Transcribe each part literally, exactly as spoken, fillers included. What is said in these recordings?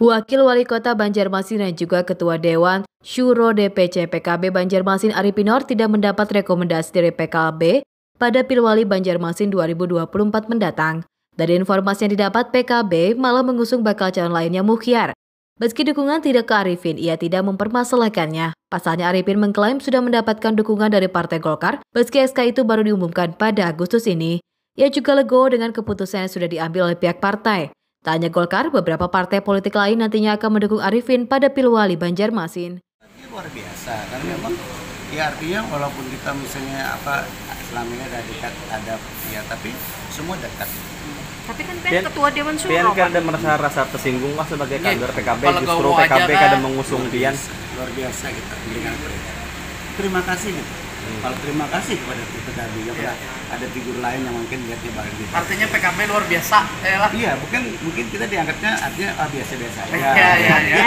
Wakil Wali Kota Banjarmasin dan juga Ketua Dewan Syuro D P C P K B Banjarmasin Arifinor tidak mendapat rekomendasi dari P K B pada Pilwali Banjarmasin dua ribu dua puluh empat mendatang. Dari informasi yang didapat, P K B malah mengusung bakal calon lainnya Mukhyar. Meski dukungan tidak ke Arifin, ia tidak mempermasalahkannya. Pasalnya Arifin mengklaim sudah mendapatkan dukungan dari Partai Golkar, meski S K itu baru diumumkan pada Agustus ini. Ia juga legowo dengan keputusan yang sudah diambil oleh pihak partai. Tak hanya Golkar, beberapa partai politik lain nantinya akan mendukung Arifin pada Pilwali Banjarmasin. Luar biasa, karena memang ya artinya walaupun kita misalnya apa selama ini ada dekat, ada ya tapi semua dekat. Tapi kan P N Ketua Dewan Syuro. P N kadang merasa rasa tersinggung lah sebagai kader P K B, justru P K B kadang mengusung P N. Luar biasa kita dengan terima kasih gitu. Kalau terima kasih kepada P K B, ya yeah. Ada figur lain yang mungkin lihatnya bareng gitu. Artinya P K B luar biasa, ya lah. Iya, mungkin mungkin kita diangkatnya artinya ah, biasa-biasa. Iya, iya, iya.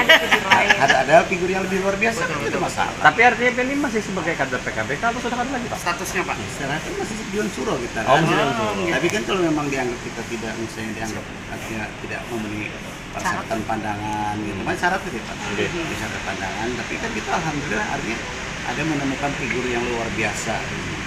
Ada ada figur yang lebih luar biasa, betul, betul, itu masalah. Tapi artinya ini masih sebagai kader P K B, kalau sudah kan lagi Pak? Statusnya Pak? Statusnya masih Dewan Syuro kita. Oh, kan? Oh, oh, tapi kan kalau memang dianggap kita tidak misalnya dianggap artinya tidak memenuhi persyaratan pandangan, gitu. Mas syarat itu Pak. Oke. Persyaratan pandangan, tapi kan kita alhamdulillah artinya ada menemukan figur yang luar biasa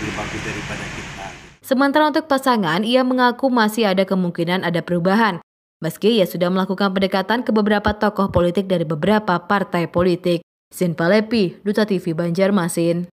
lebih daripada kita. Sementara untuk pasangan, ia mengaku masih ada kemungkinan ada perubahan. Meski ia sudah melakukan pendekatan ke beberapa tokoh politik dari beberapa partai politik. Sinpalepi, Duta T V Banjarmasin.